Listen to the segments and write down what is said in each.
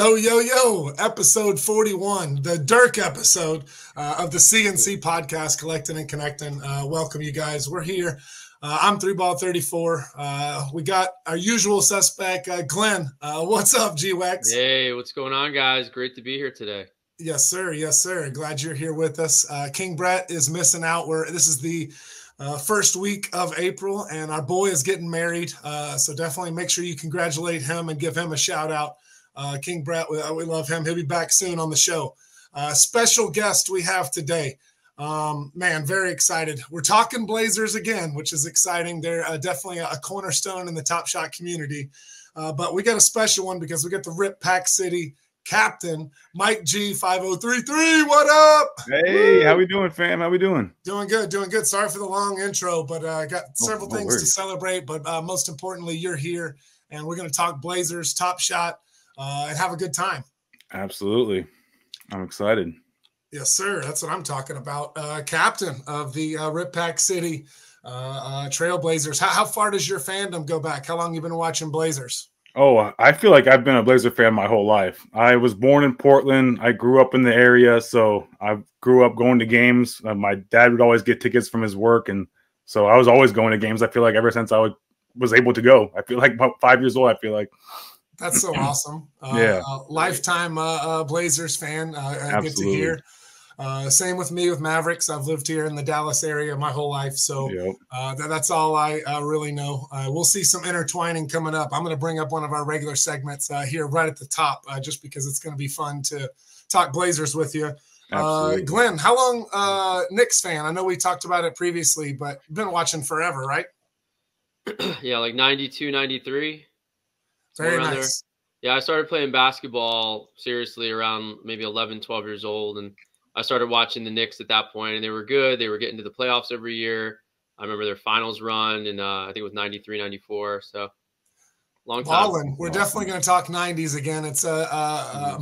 Yo, yo, yo, episode 41, the Dirk episode of the CNC podcast, Collectin' and Connectin'. Welcome, you guys. We're here. I'm Threeball34. We got our usual suspect, Glenn. What's up, GWex? Hey, what's going on, guys? Great to be here today. Yes, sir. Yes, sir. Glad you're here with us. TSKingBrett is missing out. This is the first week of April, and our boy is getting married. So definitely make sure you congratulate him and give him a shout out. TSKingBrett, we love him. He'll be back soon on the show. Special guest we have today. Man, very excited. We're talking Blazers again, which is exciting. They're definitely a cornerstone in the Top Shot community. But we got a special one because we got the RipPacksCity captain, MikeG5033. What up? Hey, Woo! How we doing, fam? How we doing? Doing good, doing good. Sorry for the long intro, but I got several things to celebrate. But most importantly, you're here, and we're going to talk Blazers, Top Shot, and have a good time. Absolutely. I'm excited. Yes, sir. That's what I'm talking about. Captain of the RipPacksCity Trailblazers. How far does your fandom go back? How long have you been watching Blazers? Oh, I feel like I've been a Blazer fan my whole life. I was born in Portland. I grew up in the area, so I grew up going to games. My dad would always get tickets from his work, and so I was always going to games. I feel like ever since I was able to go. I feel like about 5 years old, I feel like. That's so awesome. Yeah. Lifetime Blazers fan. I get to hear. Same with me with Mavericks. I've lived here in the Dallas area my whole life. So yep. That's all I really know. We'll see some intertwining coming up. I'm going to bring up one of our regular segments here right at the top just because it's going to be fun to talk Blazers with you. Glenn, how long Knicks fan? I know we talked about it previously, but you've been watching forever, right? Yeah, like 92, 93. Very nice. There. Yeah, I started playing basketball seriously around maybe 11, 12 years old. And I started watching the Knicks at that point, and they were good. They were getting to the playoffs every year. I remember their finals run, and I think it was 93, 94. So long time. Ballin'. We're definitely going to talk 90s again. It's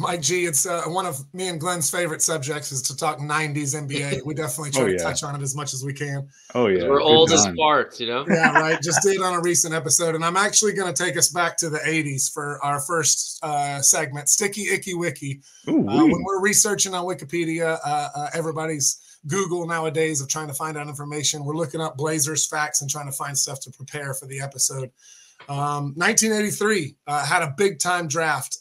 Mike G. It's one of me and Glenn's favorite subjects is to talk 90s NBA. We definitely try to touch on it as much as we can. Oh yeah, we're old as farts, you know. Yeah, right. Just did on a recent episode, and I'm actually going to take us back to the 80s for our first segment, Sticky Icky Wiki. Ooh, when we're researching on Wikipedia, everybody's Google nowadays of trying to find out information. We're looking up Blazers facts and trying to find stuff to prepare for the episode. 1983 had a big-time draft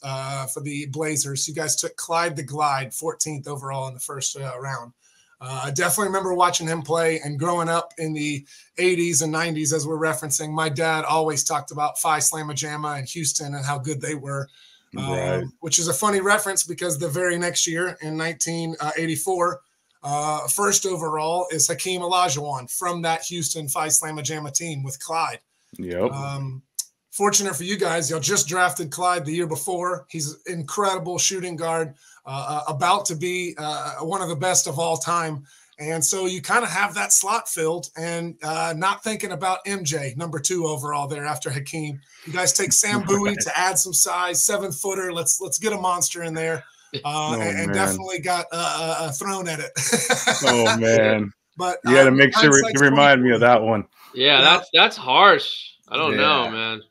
for the Blazers. You guys took Clyde the Glide, 14th overall in the first round. I definitely remember watching him play and growing up in the 80s and 90s, as we're referencing. My dad always talked about Phi Slamma Jamma and Houston and how good they were, right. Which is a funny reference because the very next year in 1984, first overall is Hakeem Olajuwon from that Houston Phi Slamma Jamma team with Clyde. Yep. Fortunate for you guys, y'all just drafted Clyde the year before. He's an incredible shooting guard, about to be one of the best of all time. And so you kind of have that slot filled and not thinking about MJ, number 2 overall there after Hakeem. You guys take Sam Bowie to add some size, 7-footer. Let's get a monster in there. And definitely got thrown at it. Oh, man. But you got to make sure you remind me of that one. Yeah, that's harsh. I don't know, man.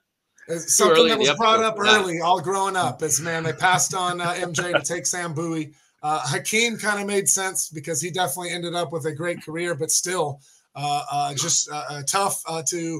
It's something that was brought up early, all growing up, is, man, they passed on MJ to take Sam Bowie. Hakeem kind of made sense because he definitely ended up with a great career, but still just tough to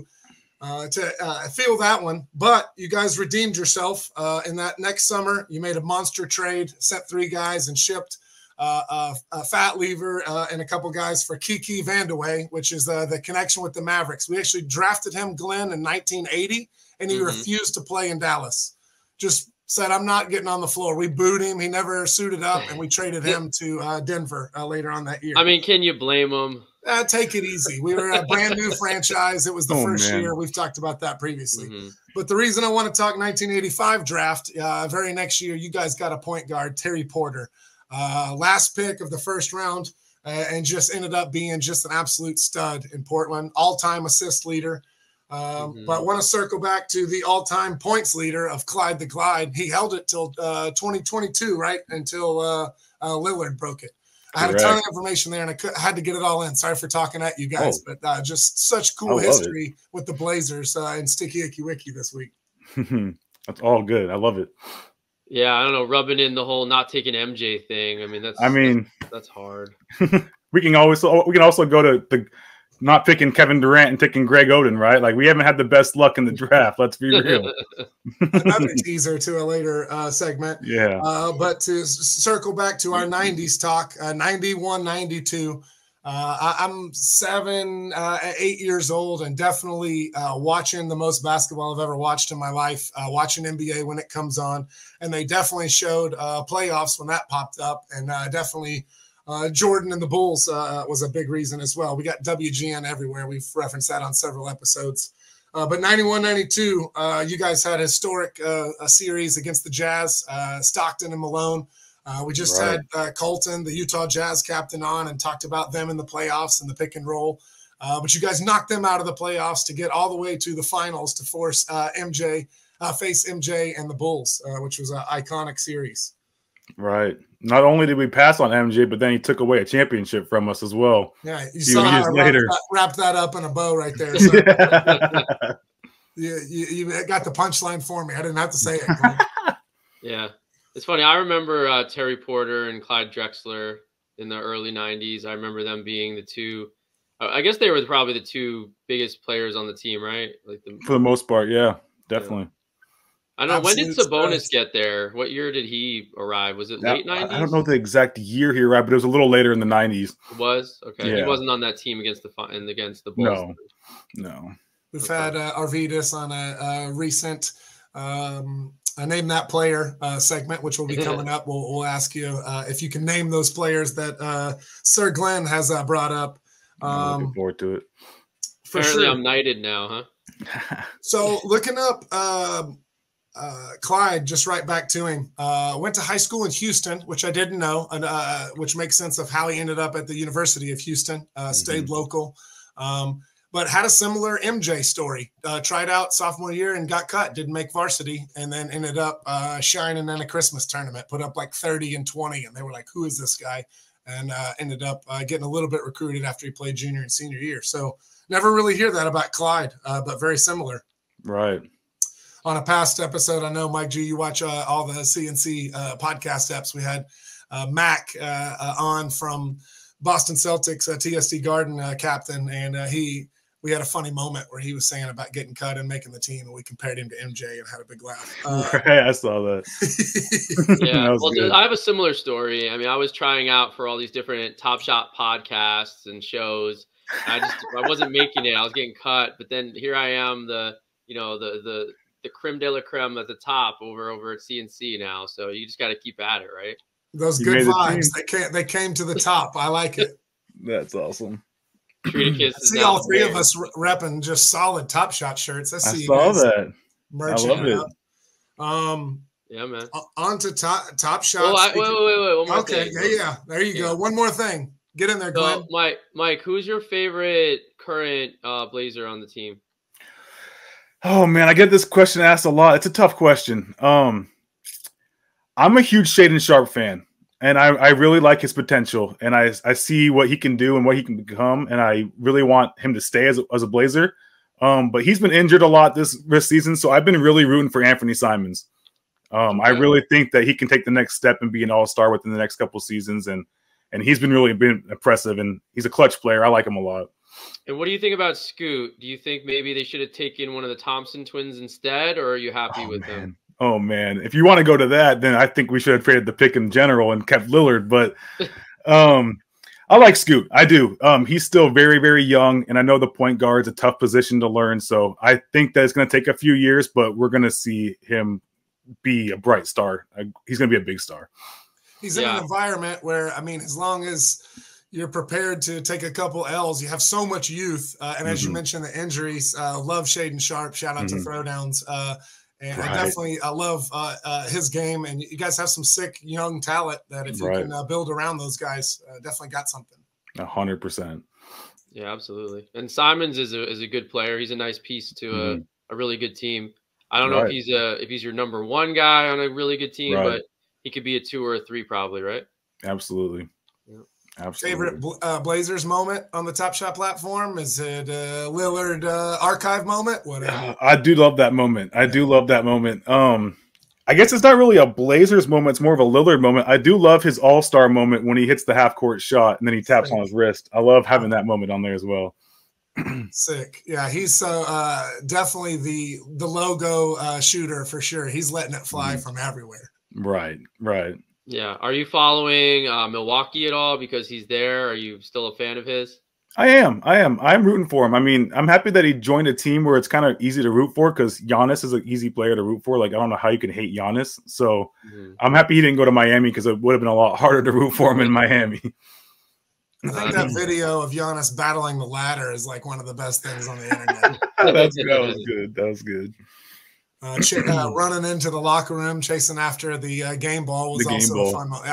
feel that one. But you guys redeemed yourself in that next summer. You made a monster trade, sent 3 guys and shipped a Fat Lever and a couple guys for Kiki Vandeweghe, which is the connection with the Mavericks. We actually drafted him, Glenn, in 1980, and he refused to play in Dallas. Just said, I'm not getting on the floor. We booed him. He never suited up, and we traded him to Denver later on that year. I mean, can you blame him? Take it easy. We were a brand-new franchise. It was the first year. We've talked about that previously. But the reason I want to talk 1985 draft, very next year, you guys got a point guard, Terry Porter. Last pick of the first round and just ended up being just an absolute stud in Portland, all-time assist leader. But I want to circle back to the all-time points leader of Clyde the Glide. He held it till 2022, right, until Lillard broke it. I had a ton of information there, and I had to get it all in. Sorry for talking at you guys, but just such cool history with the Blazers and Sticky Icky Wiki this week. That's all good. I love it. Yeah, I don't know, rubbing in the whole not taking MJ thing. I mean, that's hard. we can also go to the not picking Kevin Durant and picking Greg Oden, right? Like, we haven't had the best luck in the draft. Let's be real. Another teaser to a later segment. Yeah. But to circle back to our 90s talk, 91, 92, I'm 8 years old and definitely watching the most basketball I've ever watched in my life, watching NBA when it comes on. And they definitely showed playoffs when that popped up, and definitely Jordan and the Bulls was a big reason as well. We got WGN everywhere. We've referenced that on several episodes. But 91, 92, you guys had a historic series against the Jazz, Stockton and Malone. We just had Colton, the Utah Jazz captain, on and talked about them in the playoffs and the pick and roll. But you guys knocked them out of the playoffs to get all the way to the finals to force face MJ and the Bulls, which was an iconic series. Right. Not only did we pass on MJ, but then he took away a championship from us as well. Yeah, you saw how I wrapped that up in a bow right there. So. Yeah. You got the punchline for me. I didn't have to say it. Yeah. It's funny. I remember Terry Porter and Clyde Drexler in the early 90s. I remember them being the two. I guess they were probably the two biggest players on the team, right? Like for the most part, yeah, definitely. Yeah. I don't know. When did Sabonis get there? What year did he arrive? Was it late 90s? I don't know the exact year he arrived, but it was a little later in the 90s. It was? Okay. Yeah. He wasn't on that team against the Bulls. No. We've had Arvydas on a recent I Name That Player segment, which will be coming up. We'll ask you if you can name those players that Sir Glenn has brought up. I'm looking forward to it. For apparently sure. I'm knighted now, huh? So looking up Clyde, just right back to him, went to high school in Houston, which I didn't know, and which makes sense of how he ended up at the University of Houston, stayed local. But had a similar MJ story. Tried out sophomore year and got cut. Didn't make varsity, and then ended up shining in a Christmas tournament. Put up like 30 and 20, and they were like, "Who is this guy?" And ended up getting a little bit recruited after he played junior and senior year. So never really hear that about Clyde, but very similar. Right. On a past episode, I know, Mike G, you watch all the CNC podcast apps. We had Mac on from Boston Celtics, TSD Garden captain, and we had a funny moment where he was saying about getting cut and making the team, and we compared him to MJ and had a big laugh. Right, I saw that. Yeah, that I have a similar story. I mean, I was trying out for all these different Top Shot podcasts and shows. And I wasn't making it. I was getting cut, but then here I am, the creme de la creme at the top over at CNC now. So you just got to keep at it, right? Those good vibes. They came to the top. I like it. That's awesome. I see all three of us repping just solid Top Shot shirts. I saw that. I love it. Yeah, man. On to Top Shot. Wait. Okay, yeah. There you go. One more thing. Get in there, Glenn. Mike, who's your favorite current Blazer on the team? Oh, man, I get this question asked a lot. It's a tough question. I'm a huge Shaedon Sharpe fan. And I really like his potential, and I see what he can do and what he can become, and I really want him to stay as a Blazer. But he's been injured a lot this season, so I've been really rooting for Anthony Simons. I really think that he can take the next step and be an all-star within the next couple seasons, and he's been really impressive, and he's a clutch player. I like him a lot. And what do you think about Scoot? Do you think maybe they should have taken one of the Thompson twins instead, or are you happy with him? Oh, man. If you want to go to that, then I think we should have traded the pick in general and kept Lillard. But I like Scoot. I do. He's still very, very young, and I know the point guard's a tough position to learn. So I think that it's going to take a few years, but we're going to see him be a bright star. He's going to be a big star. He's in an environment where, I mean, as long as you're prepared to take a couple L's, you have so much youth. And as you mentioned, the injuries, love Shaedon Sharpe. Shout out to Throwdowns. And right. I love his game. And you guys have some sick young talent that if you can build around those guys, definitely got something. 100%. Yeah, absolutely. And Simons is a good player. He's a nice piece to a really good team. I don't know if he's your number one guy on a really good team, but he could be a 2 or a 3 probably, right? Absolutely. Yeah. Absolutely. Favorite Blazers moment on the Top Shot platform? Is it a Lillard archive moment? Whatever. I do love that moment. I do love that moment. I guess it's not really a Blazers moment. It's more of a Lillard moment. I do love his all-star moment when he hits the half-court shot and then he taps on his wrist. I love having that moment on there as well. Sick. Yeah, he's so definitely the logo shooter for sure. He's letting it fly from everywhere. Right, right. Yeah. Are you following Milwaukee at all because he's there? Are you still a fan of his? I am. I'm rooting for him. I mean, I'm happy that he joined a team where it's kind of easy to root for because Giannis is an easy player to root for. Like, I don't know how you can hate Giannis. So I'm happy he didn't go to Miami because it would have been a lot harder to root for him in Miami. I think that video of Giannis battling the ladder is like one of the best things on the internet. That was good. That was good. Running into the locker room, chasing after the game ball was also a fun moment.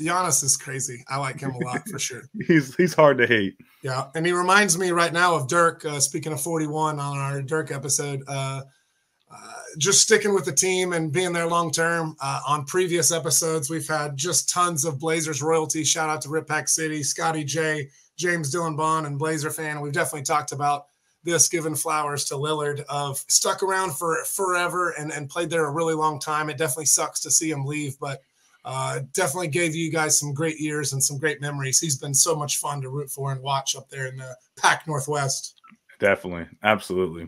Giannis is crazy. I like him a lot for sure. he's hard to hate. Yeah, and he reminds me right now of Dirk. Speaking of 41 on our Dirk episode, just sticking with the team and being there long term. On previous episodes, we've had just tons of Blazers royalty. Shout out to RipPacksCity, Scotty J, James Dylan Bond, and Blazer fan. We've definitely talked about this, giving flowers to Lillard, of stuck around for forever and played there a really long time. It definitely sucks to see him leave, but definitely gave you guys some great years and some great memories. He's been so much fun to root for and watch up there in the Pac Northwest. Definitely. Absolutely.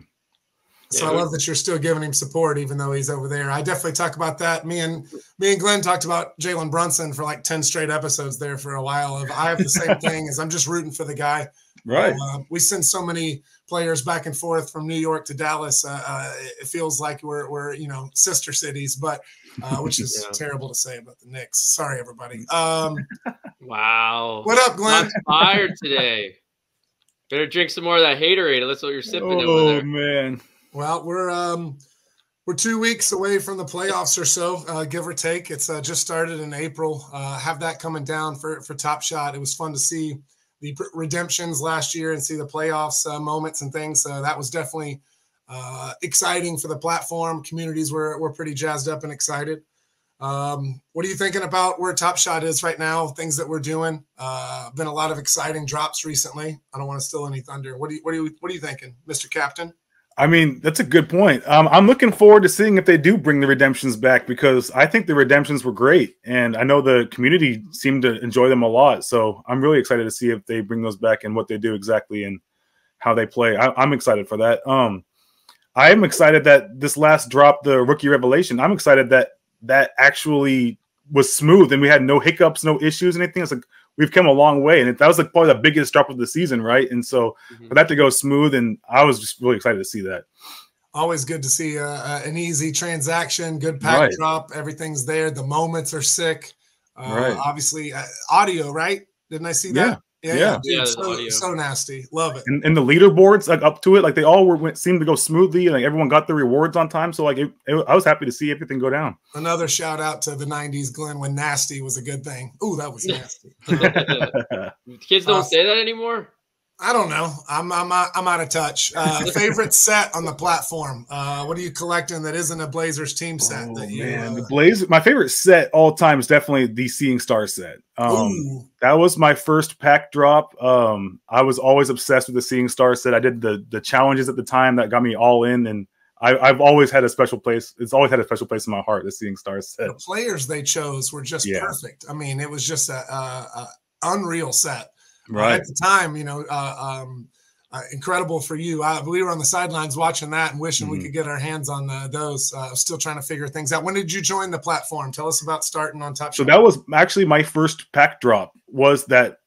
So yeah, I love that you're still giving him support, even though he's over there. I definitely talk about that. Me and Glenn talked about Jalen Brunson for like 10 straight episodes there for a while. I have the same thing, as I'm just rooting for the guy. Right. We send so many players back and forth from New York to Dallas. It feels like we're sister cities, but which is terrible to say about the Knicks. Sorry, everybody. Wow. What up, Glenn? I'm fired today. Better drink some more of that Haterade. That's what you're sipping over there. Oh man. Well, we're 2 weeks away from the playoffs or so, give or take. It's just started in April. Have that coming down for Top Shot. It was fun to see the redemptions last year and see the playoffs moments and things. So that was definitely exciting for the platform. Communities were pretty jazzed up and excited. What are you thinking about where Top Shot is right now? Things that we're doing. Been a lot of exciting drops recently. I don't want to steal any thunder. What are you thinking, Mr. Captain? I mean, that's a good point. I'm looking forward to seeing if they do bring the redemptions back, because I think the redemptions were great. And I know the community seemed to enjoy them a lot. So I'm really excited to see if they bring those back and what they do exactly and how they play. I'm excited for that. I am excited that this last drop, the rookie revelation, I'm excited that that actually was smooth and we had no hiccups, no issues, anything. It's like we've come a long way, and that was like probably the biggest drop of the season, right? And so for that to go smooth, and I was just really excited to see that. Always good to see an easy transaction, good pack drop, everything's there. The moments are sick. Obviously, audio, right? Didn't I see that? Yeah, so nasty. Love it. And the leaderboards, like up to it, like they all seemed to go smoothly, and like everyone got the rewards on time. So like, I was happy to see everything go down. Another shout out to the '90s, Glenn, when nasty was a good thing. Ooh, that was nasty. Kids don't say that anymore. I don't know. I'm out of touch. Favorite set on the platform. What are you collecting that isn't a Blazers team set? The Blazers. My favorite set all time is definitely the Seeing Star set. That was my first pack drop. I was always obsessed with the Seeing Star set. I did the challenges at the time that got me all in, and I've always had a special place. It's always had a special place in my heart. The Seeing Star set. The players they chose were just perfect. I mean, it was just a unreal set. Right. At the time, incredible for you. We were on the sidelines watching that and wishing we could get our hands on those. Still trying to figure things out. When did you join the platform? Tell us about starting on Top Shot. So that was actually my first pack drop, was that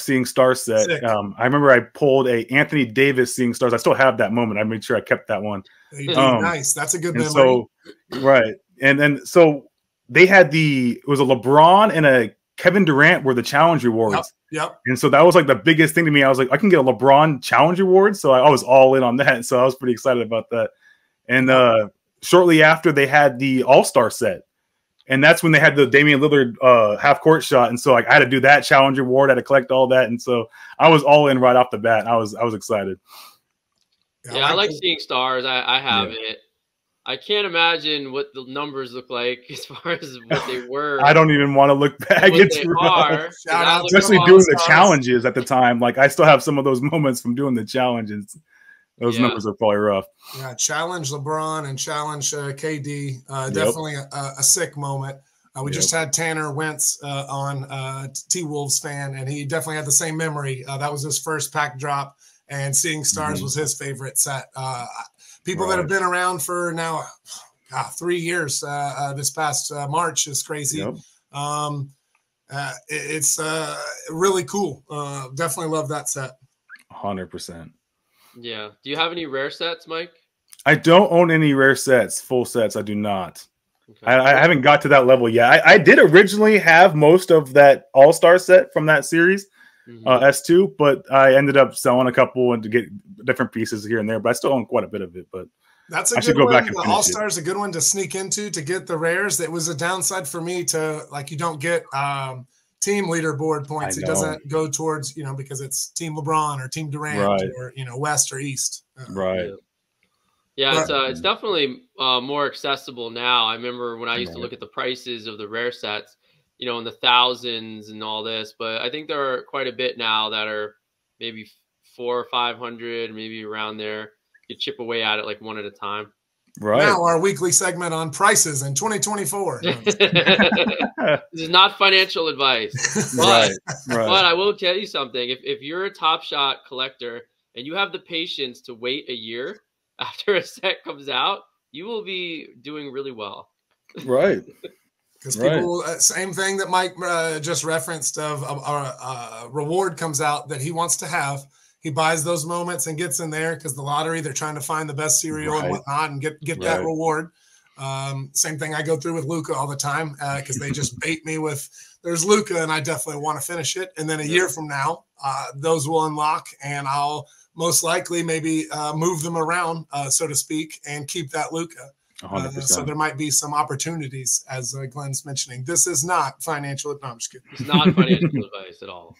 Seeing Star set. Sick. I remember I pulled a Anthony Davis Seeing Stars. I still have that moment. I made sure I kept that one. Nice. That's a good memory. So, right. And then so they had it was a LeBron and a Kevin Durant were the challenge rewards. Yep. And so that was like the biggest thing to me. I was like, I can get a LeBron challenge award. So I was all in on that. So I was pretty excited about that. And shortly after, they had the all-star set. And that's when they had the Damian Lillard half-court shot. And so like, I had to do that challenge award. I had to collect all that. And so I was all in right off the bat. I was excited. Yeah, I like Seeing Stars. I have it. I can't imagine what the numbers look like as far as what they were. I don't even want to look back. It's rough. Shout out, especially doing the challenges at the time. Like I still have some of those moments from doing the challenges. Those numbers are probably rough. Yeah, challenge LeBron and challenge KD. Definitely a sick moment. We just had Tanner Wentz on, T-Wolves fan, and he definitely had the same memory. That was his first pack drop, and Seeing Stars was his favorite set. People that have been around for now 3 years, this past March is crazy. It's really cool. Definitely love that set. 100%. Yeah. Do you have any rare sets, Mike? I don't own any rare sets, full sets. I do not. Okay. I haven't got to that level yet. I did originally have most of that all-star set from that series, S2, but I ended up selling a couple and to get different pieces here and there, but I still own quite a bit of it. But that's a good one. The all-star is a good one to sneak into to get the rares. That was a downside for me to, like, you don't get team leaderboard points. It doesn't go towards, you know, because it's team LeBron or team Durant or, you know, West or East. Yeah, it's definitely more accessible now. I remember when I used to look at the prices of the rare sets, you know, in the thousands and all this, but I think there are quite a bit now that are maybe 400 or 500, maybe around there. You chip away at it like one at a time. Right. Now our weekly segment on prices in 2024. This is not financial advice. But, but I will tell you something. If you're a Top Shot collector and you have the patience to wait a year after a set comes out, you will be doing really well. Because people, same thing that Mike just referenced of a reward comes out that he wants to have. He buys those moments and gets in there because the lottery, they're trying to find the best cereal and whatnot and get that reward. Same thing I go through with Luka all the time because they just bait me with, there's Luka and I definitely want to finish it. And then a year from now, those will unlock and I'll most likely maybe move them around, so to speak, and keep that Luka. So there might be some opportunities, as Glenn's mentioning. This is not financial advice. No, I'm just kidding. It's not financial advice at all.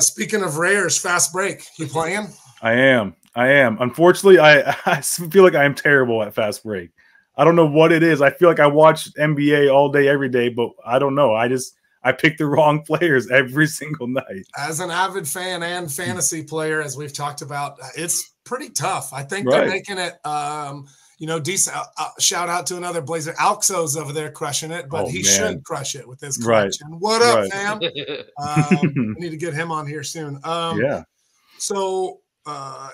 Speaking of rares, fast break. You playing? I am. Unfortunately, I feel like I am terrible at fast break. I don't know what it is. I feel like I watch NBA all day, every day, but I don't know. I pick the wrong players every single night. As an avid fan and fantasy player, as we've talked about, it's pretty tough. I think they're making it you know, decent. Shout out to another Blazer. Alxo's over there crushing it, but he should crush it with his collection. What up, fam? We need to get him on here soon. So,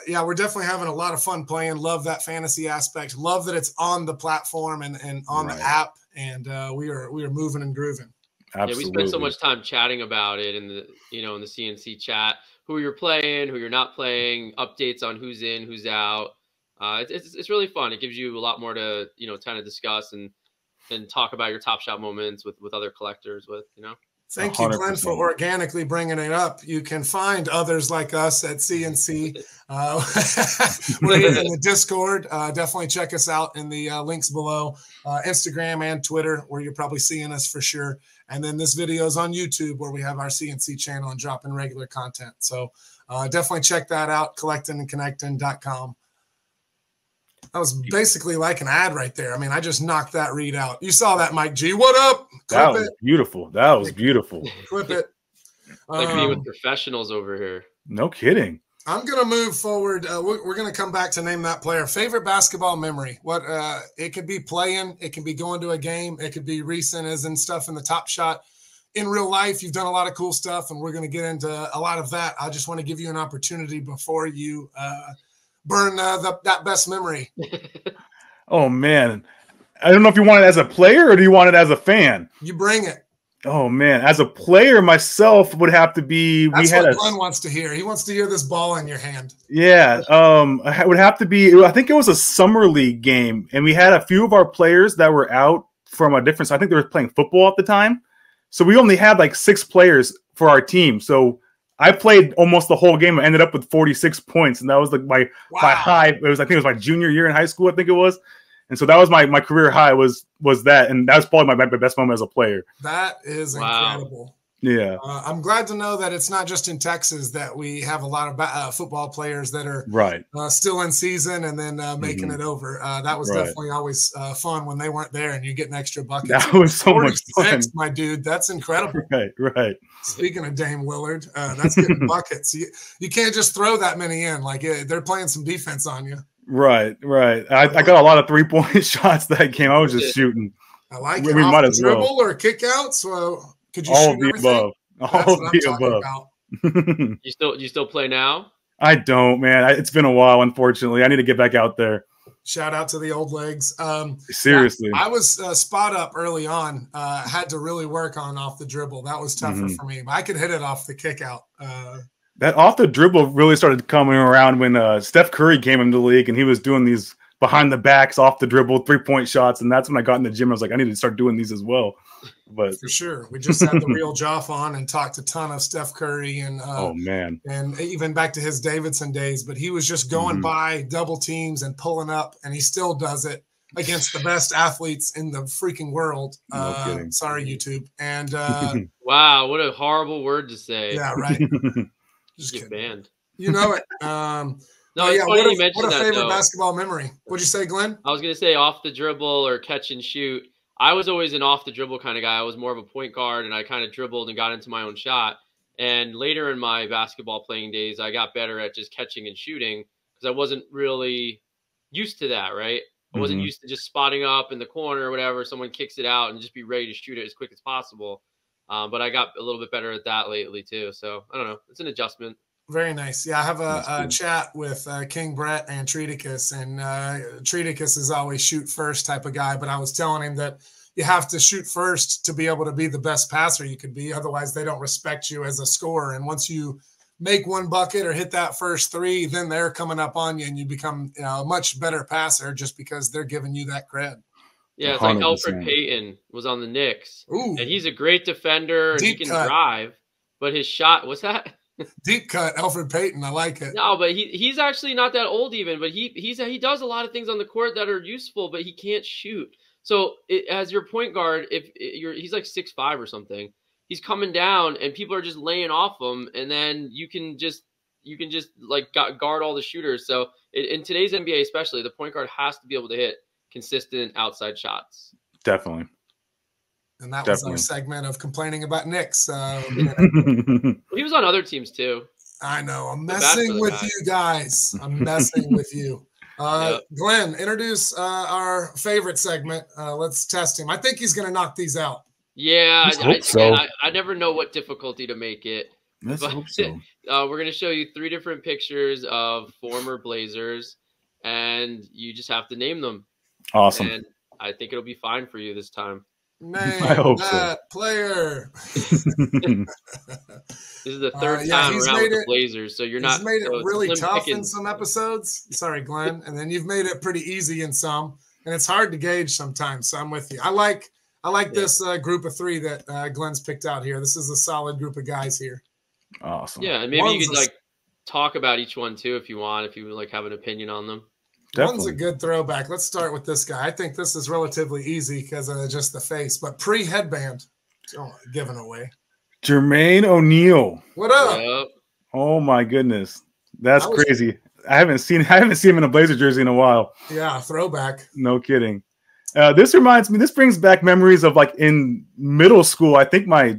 yeah, we're definitely having a lot of fun playing. Love that fantasy aspect. Love that it's on the platform and on the app. And we are moving and grooving. Absolutely. Yeah, we spent so much time chatting about it in the, you know, in the CNC chat. Who you're playing, who you're not playing, updates on who's in, who's out. It's really fun. It gives you a lot more to, you know, kind of discuss and talk about your Top Shot moments with other collectors with, you know. Thank 100%. You, Glenn, for organically bringing it up. You can find others like us at CNC. We're in the Discord. Definitely check us out in the links below, Instagram and Twitter, where you're probably seeing us for sure. And then this video is on YouTube, where we have our CNC channel and dropping regular content. So definitely check that out, collectingandconnecting.com. That was basically like an ad right there. I mean, I just knocked that read out. You saw that, Mike G. What up? That was beautiful. That was beautiful. Clip it. Like me with professionals over here. No kidding. I'm going to move forward. We're going to come back to name that player. Favorite basketball memory. What it could be playing. It can be going to a game. It could be recent as in stuff in the Top Shot. In real life, you've done a lot of cool stuff, and we're going to get into a lot of that. I just want to give you an opportunity before you burn that best memory. Oh, man. I don't know if you want it as a player or do you want it as a fan? You bring it. Oh, man. As a player, myself would have to be. That's what Glenn wants to hear. He wants to hear this ball in your hand. Yeah. It would have to be, I think it was a summer league game, and we had a few of our players that were out from a different side. I think they were playing football at the time. So we only had like 6 players for our team. So I played almost the whole game. I ended up with 46 points, and that was like my high. It was, I think it was my junior year in high school, I think it was. And so that was my career high was that, and that was probably my best moment as a player. That is incredible. Yeah. I'm glad to know that it's not just in Texas that we have a lot of football players that are right still in season and then making it over. That was definitely always fun when they weren't there and you get an extra bucket. That was so much fun. My dude, that's incredible. Right, right. Speaking of Dame Lillard, that's getting buckets. You can't just throw that many in. Like, they're playing some defense on you. Right, right. I got a lot of three-point shots that game. I was just shooting. I like it. We might as well. Dribble or kick out, so could you all shoot everything? Above. All the above. You still play now? I don't, man. It's been a while, unfortunately. I need to get back out there. Shout out to the old legs. Seriously. I was spot up early on. Had to really work on off the dribble. That was tougher for me. But I could hit it off the kick out. That off the dribble really started coming around when Steph Curry came into the league and he was doing these behind the backs, off the dribble, three-point shots. And that's when I got in the gym. I was like, I need to start doing these as well. But for sure. We just had the real Joff on and talked a ton of Steph Curry and oh man, and even back to his Davidson days, but he was just going by double teams and pulling up, and he still does it against the best athletes in the freaking world. No kidding. Sorry, YouTube. And wow, what a horrible word to say. Yeah, right. Just get banned. You know it. No, yeah, what a favorite basketball memory. What'd you say, Glenn? I was going to say off the dribble or catch and shoot. I was always an off the dribble kind of guy. I was more of a point guard, and I kind of dribbled and got into my own shot. And later in my basketball playing days, I got better at just catching and shooting because I wasn't really used to that, right? I wasn't used to just spotting up in the corner or whatever. Someone kicks it out and just be ready to shoot it as quick as possible. But I got a little bit better at that lately too. So I don't know. It's an adjustment. Very nice. Yeah, I have a chat with King Brett and Treaticus, and Treaticus is always shoot first type of guy, but I was telling him that you have to shoot first to be able to be the best passer you could be. Otherwise, they don't respect you as a scorer. And once you make one bucket or hit that first three, then they're coming up on you and you become a much better passer just because they're giving you that cred. Yeah, it's 100%. Like Elfrid Payton was on the Knicks. Ooh. And he's a great defender and he can drive, but his shot – what's that? Deep cut, Elfrid Payton. I like it. No, but he's actually not that old even, but he does a lot of things on the court that are useful, but he can't shoot. So as your point guard, he's like 6'5" or something, he's coming down and people are just laying off him, and then you can just like guard all the shooters. So in today's NBA especially, the point guard has to be able to hit consistent outside shots. Definitely. And that was our segment of complaining about Knicks. He was on other teams too. I know. I'm messing with you guys. I'm messing with you. Glenn, introduce our favorite segment. Let's test him. I think he's going to knock these out. Yeah. I never know what difficulty to make it. Let's hope so. We're going to show you 3 different pictures of former Blazers, and you just have to name them. Awesome. And I think it'll be fine for you this time. Name that player. This is the third time around with the Blazers, so you're not. He's made it really tough in some episodes. Sorry, Glenn. And then you've made it pretty easy in some, and it's hard to gauge sometimes. So I'm with you. I like this group of 3 that Glenn's picked out here. This is a solid group of guys here. Awesome. Yeah, and maybe you could like talk about each one too if you want, if you would like have an opinion on them. Definitely. One's a good throwback. Let's start with this guy. I think this is relatively easy because of just the face, but pre-headband, giving away. Jermaine O'Neal. What up? Yep. Oh my goodness, that's crazy. I haven't seen him in a Blazer jersey in a while. Yeah, throwback. No kidding. This reminds me. This brings back memories of like in middle school. I think my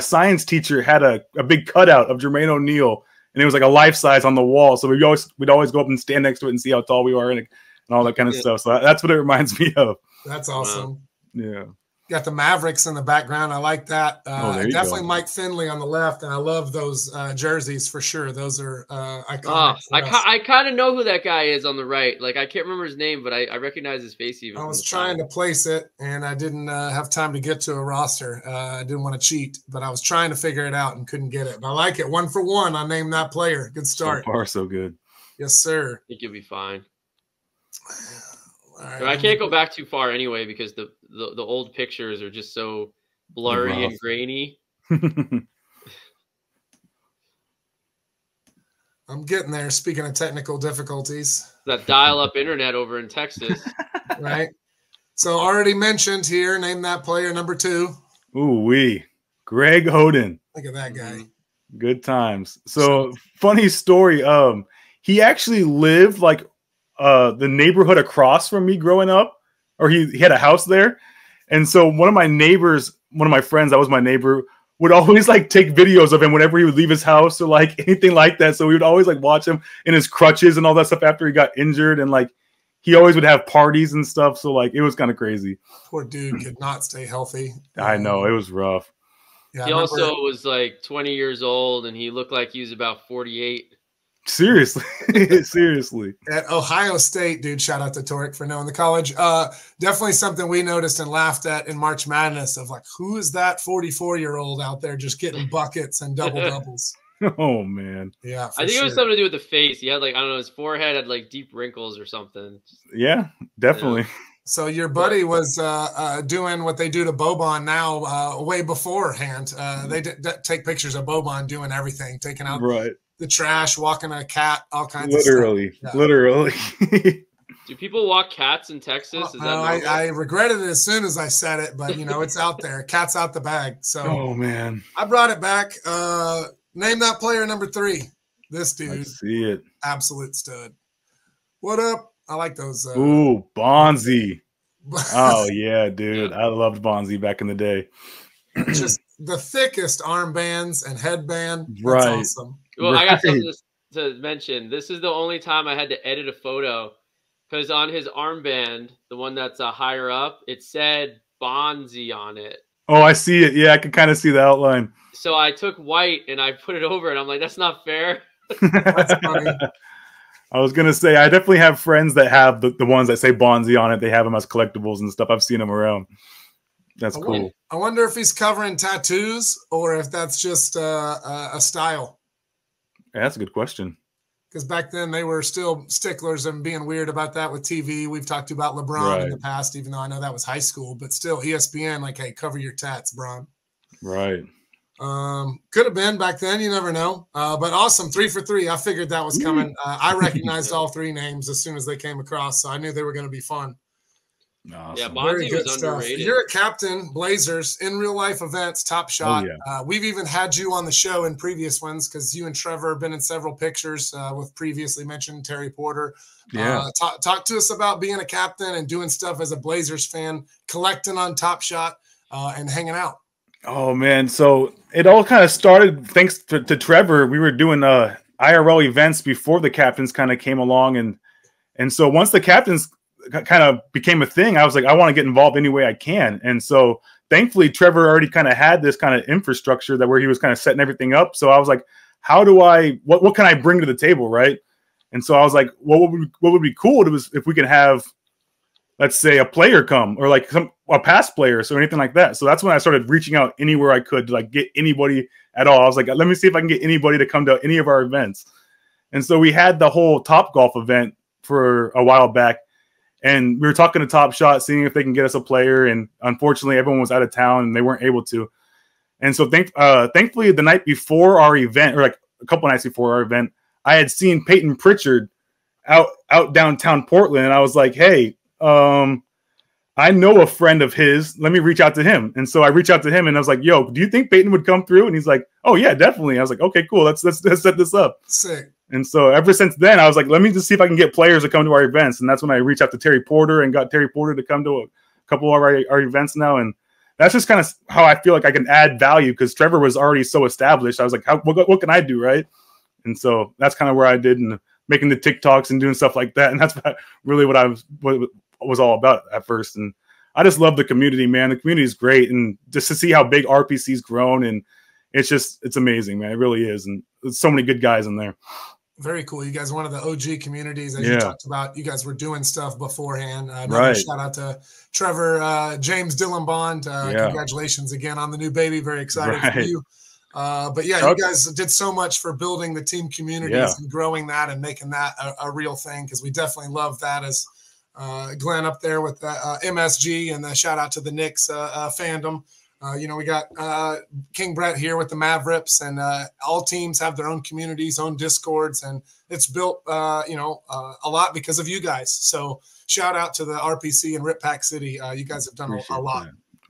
science teacher had a big cutout of Jermaine O'Neal. And it was like a life size on the wall. So we'd always go up and stand next to it and see how tall we were and all that kind of stuff. So that's what it reminds me of. That's awesome. Yeah. Got the Mavericks in the background. I like that. Definitely go. Mike Finley on the left. And I love those jerseys for sure. Those are iconic. I kind of know who that guy is on the right. Like I can't remember his name, but I recognize his face even. I was trying to place it and I didn't have time to get to a roster. I didn't want to cheat, but I was trying to figure it out and couldn't get it. But I like it. 1 for 1. I named that player. Good start. So far, so good. Yes, sir. I think you'll be fine. Right. I can't go back too far anyway because the old pictures are just so blurry and grainy. I'm getting there. Speaking of technical difficulties, that dial-up internet over in Texas, right? So already mentioned here. Name that player number 2. Ooh wee, Greg Oden. Look at that guy. Good times. So funny story. He actually lived like the neighborhood across from me growing up, or he had a house there. And so one of my neighbors, one of my friends, that was my neighbor, would always like take videos of him whenever he would leave his house or like anything like that. So we would always like watch him in his crutches and all that stuff after he got injured. And like, he always would have parties and stuff. So like, it was kind of crazy. Poor dude could not stay healthy. I know. It was rough. Yeah, he also was like 20 years old and he looked like he was about 48. Seriously. Seriously. At Ohio State, dude, shout out to Torek for knowing the college. Definitely something we noticed and laughed at in March Madness of like, who is that 44-year-old out there just getting buckets and double-doubles? Oh, man. Yeah, I think it was something to do with the face. He had like, I don't know, his forehead had like deep wrinkles or something. Yeah, definitely. Yeah. So your buddy was doing what they do to Boban now way beforehand. They take pictures of Boban doing everything, taking out the trash, walking a cat, all kinds of stuff. Literally. Do people walk cats in Texas? Is that I regretted it as soon as I said it, but, you know, it's out there. Cat's out the bag. So, oh, man. I brought it back. Name that player number 3. This dude. I see it. Absolute stud. What up? I like those. Ooh, Bonzi. Oh, yeah, dude. I loved Bonzi back in the day. Just the thickest armbands and headband. Right. That's awesome. Well, I got something to mention. This is the only time I had to edit a photo because on his armband, the one that's higher up, it said Bonzi on it. Oh, I see it. Yeah, I can kind of see the outline. So I took white and I put it over and I'm like, that's not fair. That's funny. I was going to say, I definitely have friends that have the ones that say Bonzi on it. They have them as collectibles and stuff. I've seen them around. That's cool. I wonder if he's covering tattoos or if that's just a style. Yeah, that's a good question. Because back then they were still sticklers and being weird about that with TV. We've talked about LeBron in the past, even though I know that was high school. But still, ESPN, like, hey, cover your tats, Bron. Right. Could have been back then. You never know. But awesome. 3 for 3. I figured that was coming. I recognized all 3 names as soon as they came across. So I knew they were going to be fun. Awesome. Yeah, Bonzi was underrated. You're a captain, Blazers, in real life events, Top Shot. Oh, yeah. We've even had you on the show in previous ones because you and Trevor have been in several pictures with previously mentioned Terry Porter. Yeah. Talk to us about being a captain and doing stuff as a Blazers fan, collecting on Top Shot and hanging out. Oh, man. So it all kind of started thanks to Trevor. We were doing IRL events before the captains kind of came along. And so once the captains kind of became a thing, I was like, I want to get involved any way I can. And so thankfully, Trevor already kind of had this kind of infrastructure that where he was kind of setting everything up. So I was like, how do I what can I bring to the table? Right. And so I was like, what would be cool if we could have, let's say, a player come or like a past player or anything like that. So that's when I started reaching out anywhere I could to like get anybody at all. I was like, let me see if I can get anybody to come to any of our events. And so we had the whole Topgolf event for a while back. And we were talking to Top Shot, seeing if they can get us a player. And unfortunately, everyone was out of town and they weren't able to. And so thankfully, the night before our event, or like a couple nights before our event, I had seen Peyton Pritchard out downtown Portland. And I was like, hey, I know a friend of his. Let me reach out to him. And so I reached out to him and I was like, yo, do you think Peyton would come through? And he's like, oh, yeah, definitely. I was like, OK, cool. Let's set this up. Sick. And so ever since then, I was like, let me just see if I can get players to come to our events. And that's when I reached out to Terry Porter and got Terry Porter to come to a couple of our events now. And that's just kind of how I feel like I can add value because Trevor was already so established. I was like, what can I do, right? And so that's kind of where I did and making the TikToks and doing stuff like that. And that's really what I was all about at first. And I just love the community, man. The community is great. And just to see how big RPC's grown, and it's amazing, man. It really is. And there's so many good guys in there. Very cool. You guys are one of the OG communities, as you talked about. You guys were doing stuff beforehand. Shout out to Trevor, James Dylan Bond. Congratulations again on the new baby. Very excited for you. But, yeah, you guys did so much for building the team communities and growing that and making that a real thing, because we definitely love that as Glenn up there with MSG and the shout out to the Knicks fandom. You know, we got King Brett here with the Mavrips, and all teams have their own communities, own discords, and it's built, a lot because of you guys. So shout out to the RPC and RipPacksCity. You guys have done a lot.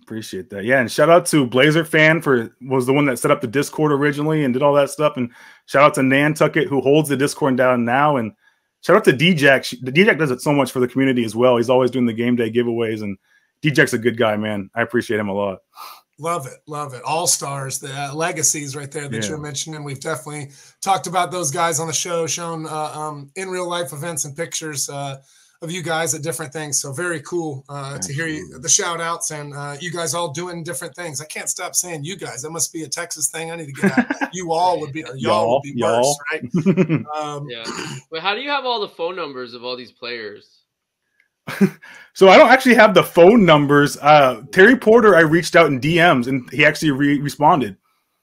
Appreciate that. Yeah, and shout out to Blazer Fan for was the one that set up the Discord originally and did all that stuff. And shout out to Nantucket who holds the Discord down now. And shout out to D-Jack. D-Jack does it so much for the community as well. He's always doing the game day giveaways, and D-Jack's a good guy, man. I appreciate him a lot. Love it. Love it. All stars, the legacies right there that you're mentioning. We've definitely talked about those guys on the show, shown in real life events and pictures of you guys at different things. So very cool to hear you, the shout outs and you guys all doing different things. I can't stop saying you guys, that must be a Texas thing. I need to get out of that. You all would be, or y'all would be worse, right? Yeah. But how do you have all the phone numbers of all these players? So I don't actually have the phone numbers. Terry Porter, I reached out in DMs and he actually responded.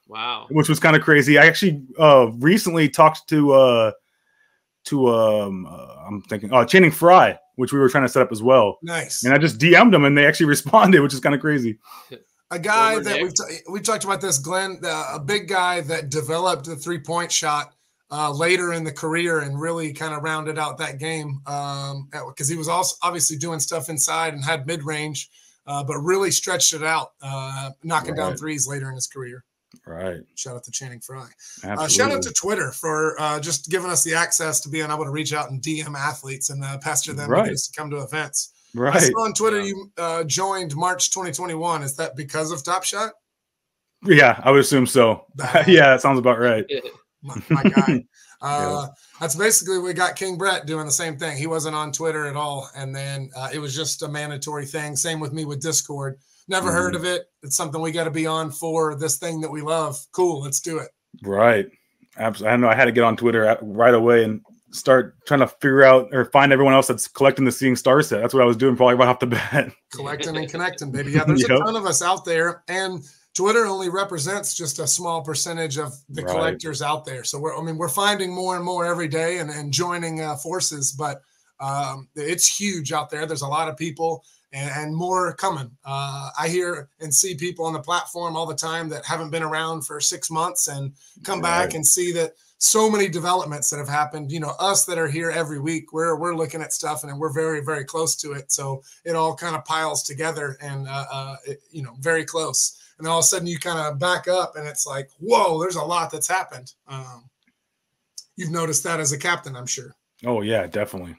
Wow. Which was kind of crazy. I actually recently talked to Channing Frye, which we were trying to set up as well. Nice. And I just DM'd them and they actually responded, which is kind of crazy. A guy that we've talked about this, Glenn, a big guy that developed the three-point shot later in the career and really kind of rounded out that game because he was also obviously doing stuff inside and had mid-range, but really stretched it out, knocking down threes later in his career. Right. Shout out to Channing Frye. Shout out to Twitter for just giving us the access to being able to reach out and DM athletes and pester them to come to events. Right. I saw on Twitter you joined March 2021. Is that because of Top Shot? Yeah, I would assume so. Yeah, that sounds about right. My guy. That's basically we got King Brett doing the same thing. He wasn't on Twitter at all. And then it was just a mandatory thing. Same with me with Discord. Never heard of it. It's something we got to be on for this thing that we love. Cool. Let's do it. Right. Absolutely. I know I had to get on Twitter right away and start trying to figure out or find everyone else that's collecting the Seeing Star set. That's what I was doing probably right off the bat. Collecting and connecting, baby. Yeah, there's a ton of us out there. And Twitter only represents just a small percentage of the collectors out there. So, we're finding more and more every day and joining forces. But it's huge out there. There's a lot of people. And more coming. I hear and see people on the platform all the time that haven't been around for 6 months and come back and see that so many developments that have happened. You know, us that are here every week, we're looking at stuff and we're very, very close to it. So it all kind of piles together and, very close. And all of a sudden you kind of back up and it's like, whoa, there's a lot that's happened. You've noticed that as a captain, I'm sure. Oh, yeah, definitely.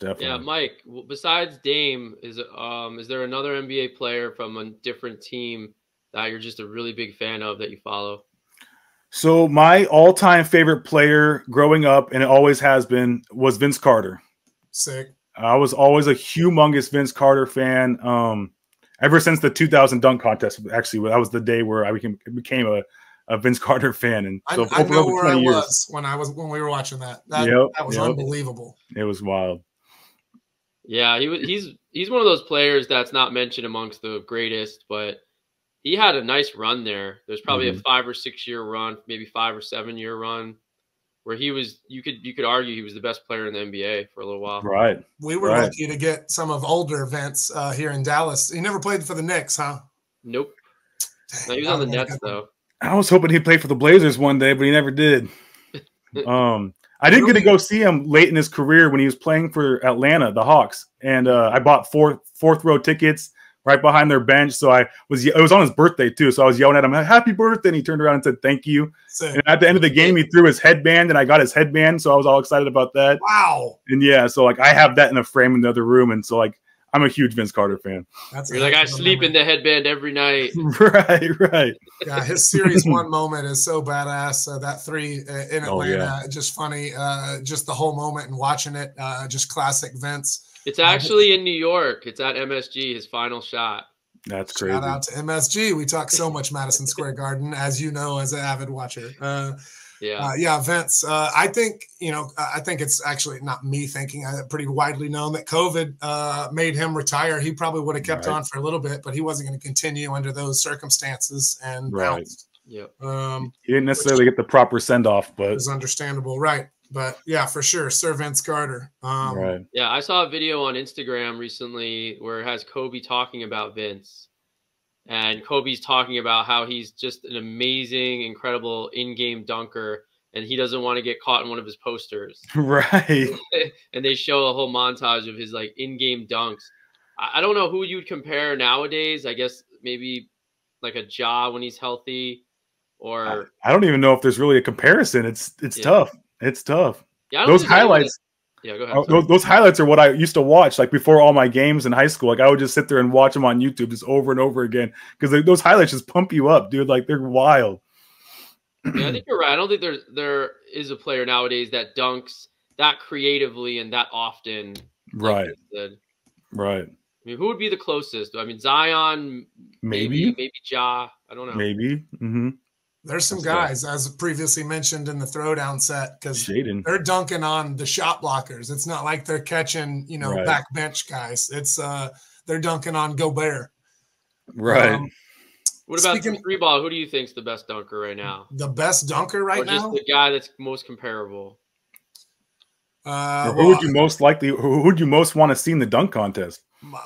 Definitely. Yeah, Mike, besides Dame, is there another NBA player from a different team that you're just a really big fan of that you follow? So my all-time favorite player growing up, and it always has been, was Vince Carter. Sick. I was always a humongous Vince Carter fan ever since the 2000 dunk contest. Actually, that was the day where I became a Vince Carter fan. And so I know where I was when we were watching that. That was unbelievable. It was wild. Yeah, he's one of those players that's not mentioned amongst the greatest, but he had a nice run there. There's probably a 5 or 6 year run, maybe 5 or 7 year run, where he was. You could argue he was the best player in the NBA for a little while. Right. We were lucky to get some of older Vince here in Dallas. He never played for the Knicks, huh? Nope. No, he was on the Nets though. I was hoping he'd play for the Blazers one day, but he never did. I did get to go see him late in his career when he was playing for Atlanta, the Hawks, and I bought fourth row tickets right behind their bench. So it was on his birthday too. So I was yelling at him, "Happy birthday!" And he turned around and said, "Thank you." Sick. And at the end of the game, he threw his headband, and I got his headband. So I was all excited about that. Wow! And yeah, so like I have that in a frame in the other room, and so like I'm a huge Vince Carter fan. You're like I sleep in the headband every night. Right. Yeah, his series one moment is so badass. That three in Atlanta, just funny. Just the whole moment and watching it, just classic Vince. It's actually in New York. It's at MSG. His final shot. That's crazy. Shout out to MSG. We talk so much Madison Square Garden, as you know, as an avid watcher. Vince, I think, I think it's actually not me thinking, pretty widely known that COVID made him retire. He probably would have kept on for a little bit, but he wasn't going to continue under those circumstances and bounced. Yeah. He didn't necessarily get the proper send off, but it's understandable. Right. But yeah, for sure. Sir Vince Carter. Yeah. I saw a video on Instagram recently where it has Kobe talking about Vince. And Kobe's talking about how he's just an amazing, incredible in-game dunker, and he doesn't want to get caught in one of his posters. Right. And they show a whole montage of his, like, in-game dunks. I don't know who you'd compare nowadays. I guess maybe like a Ja when he's healthy, or I don't even know if there's really a comparison. It's yeah. tough. It's tough. Yeah, those highlights. Yeah, go ahead. Those highlights are what I used to watch, like before all my games in high school. Like I would just sit there and watch them on YouTube just over and over again because those highlights just pump you up, dude. Like they're wild. Yeah, I think you're right. I don't think there is a player nowadays that dunks that creatively and that often. Right. Like right. I mean, who would be the closest? I mean, Zion, maybe Ja. I don't know. Maybe. Mm-hmm. There's some guys, as previously mentioned in the throwdown set, because they're dunking on the shot blockers. It's not like they're catching, you know, right. backbench guys. It's they're dunking on Gobert. Right. What about the three ball? Who do you think's the best dunker right now? The best dunker right now? Or just the guy that's most comparable? Who would you most likely? Who would you most want to see in the dunk contest?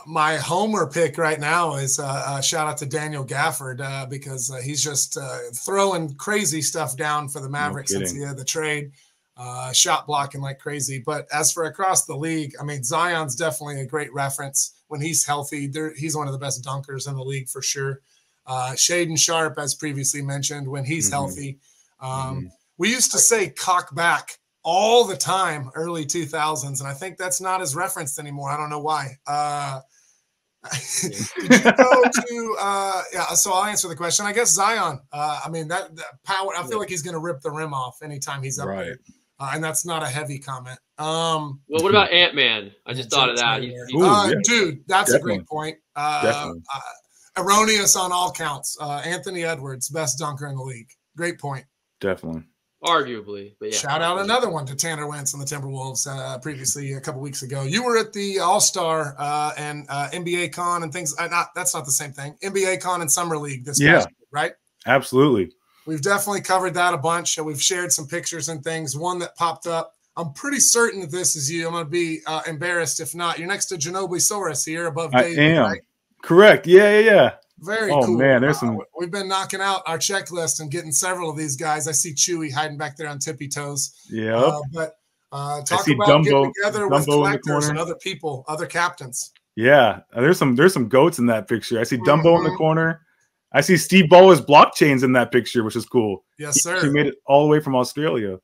My homer pick right now is a shout out to Daniel Gafford because he's just throwing crazy stuff down for the Mavericks since he had the trade, shot blocking like crazy. But as for across the league, I mean, Zion's definitely a great reference. When he's healthy, he's one of the best dunkers in the league for sure. Shaedon Sharpe, as previously mentioned, when he's healthy. We used to say cock back all the time, early 2000s. And I think that's not as referenced anymore. I don't know why. Did you go to, yeah, so I'll answer the question. I guess Zion, I mean, that power, I feel like he's going to rip the rim off anytime he's up there. And that's not a heavy comment. Well, what about Ant-Man? I just thought of that. Dude, that's a great point. Erroneous on all counts. Anthony Edwards, best dunker in the league. Great point. Definitely. Arguably, but yeah. Shout out another one to Tanner Wentz and the Timberwolves previously a couple weeks ago. You were at the All-Star and NBA Con and things. That's not the same thing. NBA Con and Summer League this past year, right? Absolutely. We've definitely covered that a bunch. We've shared some pictures and things. One that popped up. I'm pretty certain that this is you. I'm going to be embarrassed if not. You're next to Ginobili Soros here above David, right? Correct. Yeah. Very cool. Oh, man, there's some. We've been knocking out our checklist and getting several of these guys. I see Chewy hiding back there on tippy toes. Yeah. But talk about Dumbo, getting together with collectors and other people, other captains. Yeah. There's some goats in that picture. I see Dumbo in the corner. I see Steve Ballmer's blockchains in that picture, which is cool. Yes, sir. He made it all the way from Australia.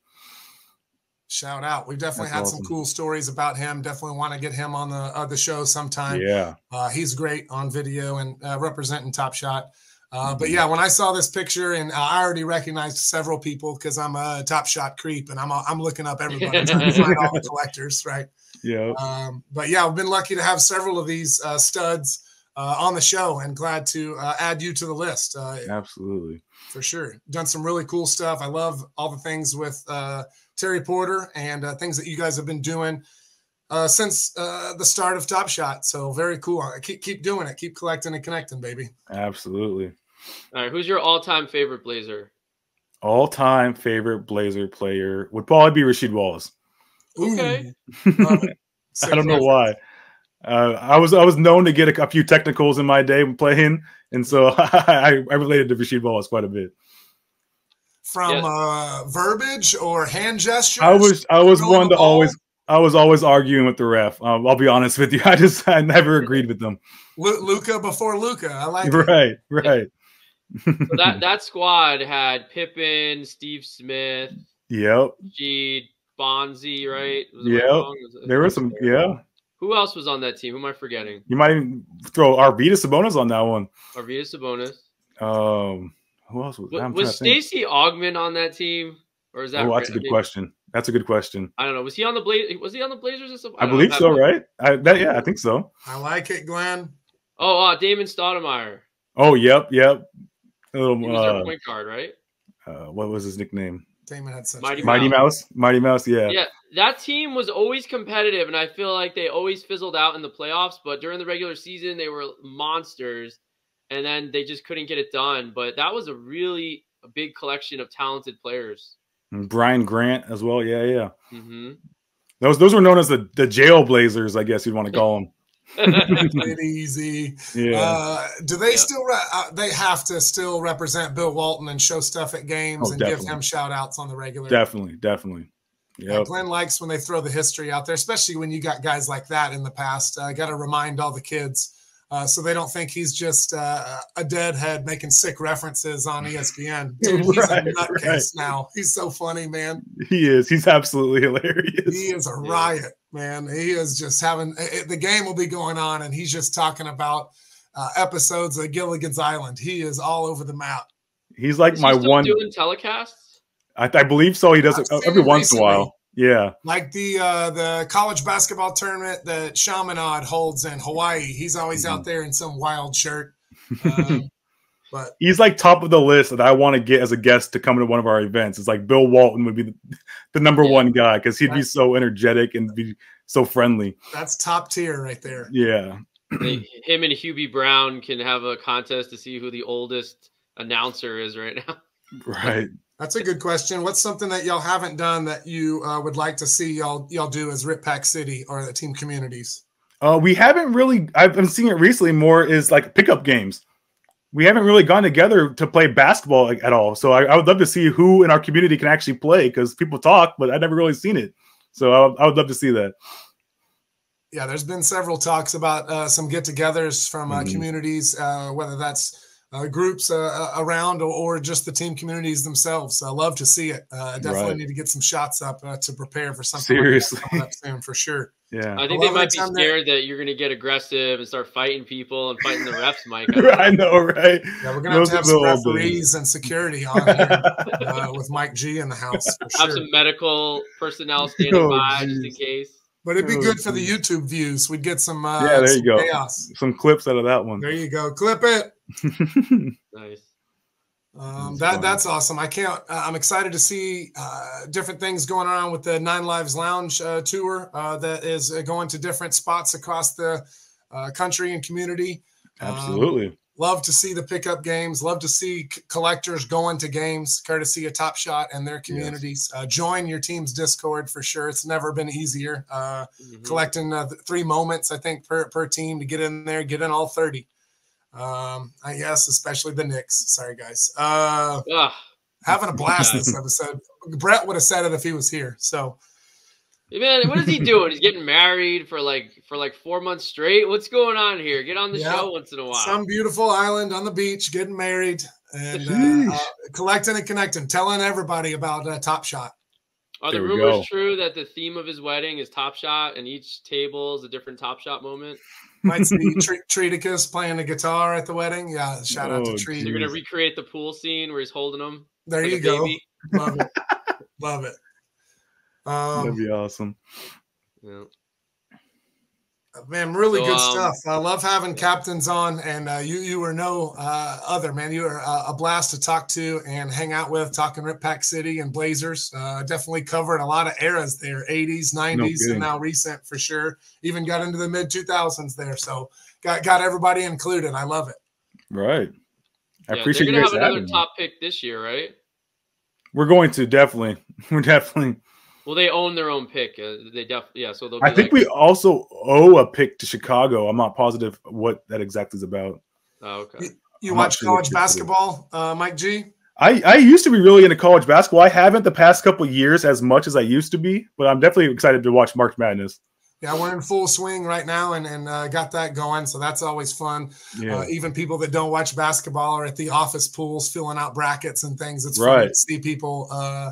Shout out. We've definitely had some cool stories about him. Definitely want to get him on the show sometime. Yeah. He's great on video and representing Top Shot. But yeah, when I saw this picture, and I already recognized several people because I'm a Top Shot creep and I'm looking up everybody trying to find all the collectors, right? Yeah. But yeah, I've been lucky to have several of these studs on the show and glad to add you to the list. Absolutely. For sure. Done some really cool stuff. I love all the things with Terry Porter and things that you guys have been doing since the start of Top Shot. So very cool. Keep doing it. Keep collecting and connecting, baby. Absolutely. All right. Who's your all-time favorite Blazer? All-time favorite Blazer player would probably be Rasheed Wallace. Okay. I don't know why. I was known to get a few technicals in my day when playing, and so I related to Rasheed Wallace quite a bit. From verbiage or hand gestures? I was one to always – I was always arguing with the ref. I'll be honest with you. I never agreed with them. Luka before Luka. I like it. Right. So that squad had Pippen, Steve Smith. Yep. G, Bonzi, right? Yep. There were some – yeah. Who else was on that team? Who am I forgetting? You might even throw Arvydas Sabonis on that one. Arvydas Sabonis. Who else was Stacey Augmon on that team, or is that? Oh, that's a good question. That's a good question. I don't know. Was he on the Was he on the Blazers or something? I believe so, right? Yeah, I think so. I like it, Glenn. Oh, Damon Stoudemire. Oh, yep. A little. He was their point guard, right? What was his nickname? Damon had such Mighty Mouse. Yeah. That team was always competitive, and I feel like they always fizzled out in the playoffs. But during the regular season, they were monsters. And then they just couldn't get it done. But that was a really big collection of talented players. And Brian Grant as well. Yeah. Mm-hmm. Those were known as the jail Blazers, I guess you'd want to call them. Easy. Yeah. Do they still they have to still represent Bill Walton and show stuff at games and definitely give him shout outs on the regular? Definitely. Yep. Yeah, Glenn likes when they throw the history out there, especially when you got guys like that in the past. I got to remind all the kids. So they don't think he's just a deadhead making sick references on ESPN. Dude, he's a nutcase now. He's so funny, man. He is. He's absolutely hilarious. He is a riot, man. He is just having – the game will be going on, and he's just talking about episodes of Gilligan's Island. He is all over the map. He's like my one – doing telecasts? I believe so. He does it every once in a while. Yeah, like the college basketball tournament that Chaminade holds in Hawaii. He's always out there in some wild shirt. But he's like top of the list that I want to get as a guest to come to one of our events. It's like Bill Walton would be the number one guy because he'd be so energetic and be so friendly. That's top tier right there. Yeah, him and Hubie Brown can have a contest to see who the oldest announcer is right now. Right. That's a good question. What's something that y'all haven't done that you would like to see y'all do as RipPack City or the team communities? We haven't really. I've been seeing it recently more is like pickup games. We haven't really gone together to play basketball at all. So I would love to see who in our community can actually play because people talk, but I've never really seen it. So I would love to see that. Yeah, there's been several talks about some get-togethers from communities, whether that's groups around or just the team communities themselves. I love to see it. I definitely need to get some shots up to prepare for something. Seriously, like that coming up soon for sure. Yeah, I think they might be scared that you're going to get aggressive and start fighting people and fighting the refs, Mike. I know, right? Yeah, we're going to have some referees and security on here with Mike G in the house. For sure. Have some medical personnel standing by just in case. But it'd be good for the YouTube views. We'd get some there you go. Chaos. Some clips out of that one. There you go. Clip it. Nice. That's awesome. I can't. I'm excited to see different things going on with the Nine Lives Lounge tour that is going to different spots across the country and community. Absolutely. Love to see the pickup games. Love to see collectors going to games, courtesy of Top Shot and their communities. Join your team's Discord for sure. It's never been easier. Collecting 3 moments, I think, per team to get in there, get in all 30. I guess, especially the Knicks. Sorry, guys. Having a blast this episode. Brett would have said it if he was here. So, man, what is he doing? He's getting married for like 4 months straight. What's going on here? Get on the show once in a while. Some beautiful island on the beach, getting married and collecting and connecting, telling everybody about Top Shot. Are the rumors true that the theme of his wedding is Top Shot and each table is a different Top Shot moment? Might see Treaticus playing the guitar at the wedding. Yeah, shout out to Treaticus. You're going to recreate the pool scene where he's holding him. There you go. Baby. Love it. Love it. That'd be awesome. Yeah. Man, really good stuff. I love having captains on, and you were no other, man. You were a blast to talk to and hang out with, talking RipPack City and Blazers. Definitely covered a lot of eras there, 80s, 90s, and now recent for sure. Even got into the mid-2000s there, so got everybody included. I love it. Right. I appreciate you guys having me. They're going to have another top pick this year, right? We're going to, definitely. We're definitely – well, they own their own pick. They definitely, yeah. So they'll. I think we also owe a pick to Chicago. I'm not positive what that exactly is about. Oh, okay. You watch college basketball, Mike G? I used to be really into college basketball. I haven't the past couple of years as much as I used to be, but I'm definitely excited to watch March Madness. Yeah, we're in full swing right now and got that going, so that's always fun. Yeah. Even people that don't watch basketball are at the office pools filling out brackets and things. It's fun to see people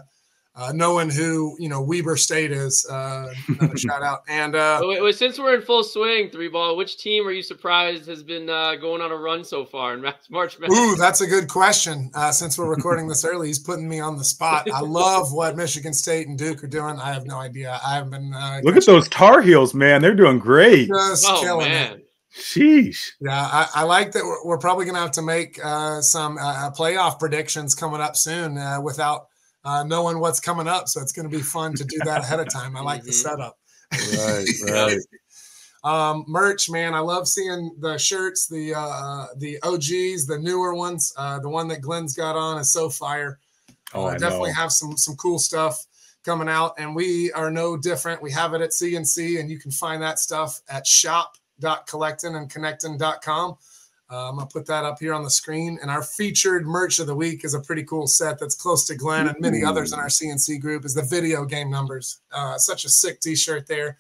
knowing who, Weber State is, another shout out. And wait, since we're in full swing, Three Ball, which team are you surprised has been going on a run so far in March Madness? Ooh, that's a good question. Since we're recording this early, he's putting me on the spot. I love what Michigan State and Duke are doing. I have no idea. I haven't been. Look at those Tar Heels, man. They're doing great. Just killing it. Sheesh. Yeah, I like that. We're probably going to have to make some playoff predictions coming up soon without knowing what's coming up, so it's going to be fun to do that ahead of time. I like the setup. Right. Merch, man, I love seeing the shirts, the OGs, the newer ones. The one that Glenn's got on is so fire. Definitely have some cool stuff coming out, and we are no different. We have it at CNC, and you can find that stuff at shop.collectinandconnectin.com. I'm going to put that up here on the screen. And our featured merch of the week is a pretty cool set that's close to Glenn and many others in our CNC group is the video game numbers. Such a sick T-shirt there.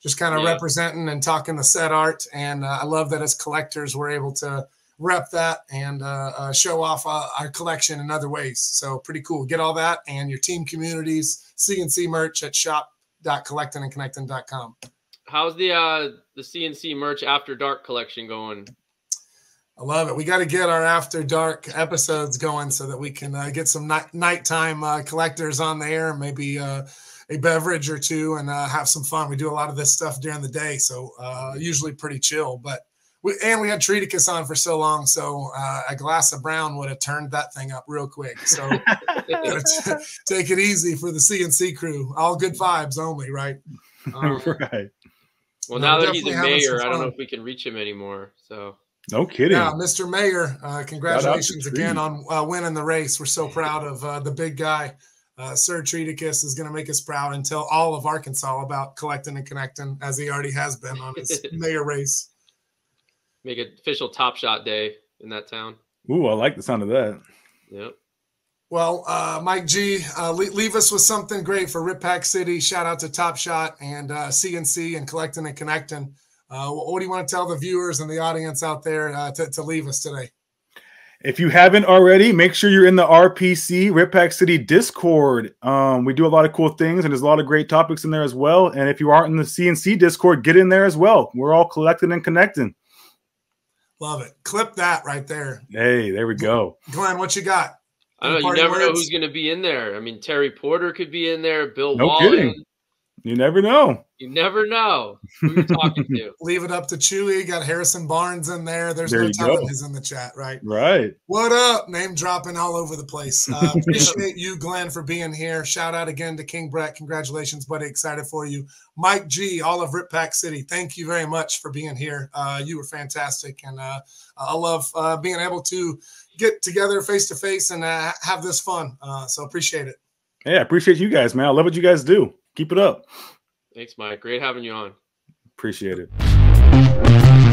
just kind of representing and talking the set art. And I love that as collectors, we're able to rep that and show off our collection in other ways. So pretty cool. Get all that and your team communities, CNC merch at shop.collectinandconnectin.com. How's the CNC merch After Dark collection going? I love it. We got to get our After Dark episodes going so that we can get some nighttime collectors on the air, maybe a beverage or two, and have some fun. We do a lot of this stuff during the day, so usually pretty chill. But we had Treaticus on for so long, so a glass of brown would have turned that thing up real quick. So take it easy for the CNC crew. All good vibes only, right? Right. Well, now that he's a mayor, I don't know if we can reach him anymore. So. No kidding. Yeah, Mr. Mayor, congratulations again on winning the race. We're so proud of the big guy. Sir Treaticus is going to make us proud and tell all of Arkansas about Collectin' and Connectin', as he already has been on his mayor race. Make an official Top Shot day in that town. Ooh, I like the sound of that. Yep. Well, Mike G, leave us with something great for RipPack City. Shout out to Top Shot and CNC and Collectin' and Connectin'. What do you want to tell the viewers and the audience out there to leave us today? If you haven't already, make sure you're in the RPC, RipPack City Discord. We do a lot of cool things, and there's a lot of great topics in there as well. And if you aren't in the CNC Discord, get in there as well. We're all collecting and connecting. Love it. Clip that right there. Hey, there we go. Glenn, what you got? I don't know. You never know who's going to be in there. I mean, Terry Porter could be in there. Bill Walton. No kidding. You never know. You never know who you're talking to. Leave it up to Chewy. Got Harrison Barnes in there. There's no telling who's in the chat, right? Right. What up? Name dropping all over the place. Appreciate you, Glenn, for being here. Shout out again to King Brett. Congratulations, buddy. Excited for you. Mike G, all of RipPack City, thank you very much for being here. You were fantastic. And I love being able to get together face-to-face and have this fun. So appreciate it. Yeah, hey, I appreciate you guys, man. I love what you guys do. Keep it up. Thanks, Mike. Great having you on. Appreciate it.